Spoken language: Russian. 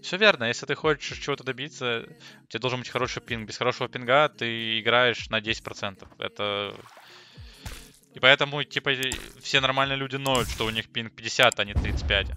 Все верно, если ты хочешь чего-то добиться, у тебя должен быть хороший пинг. Без хорошего пинга ты играешь на 10%. Это... И поэтому, типа, все нормальные люди ноют, что у них пинг 50, а не 35.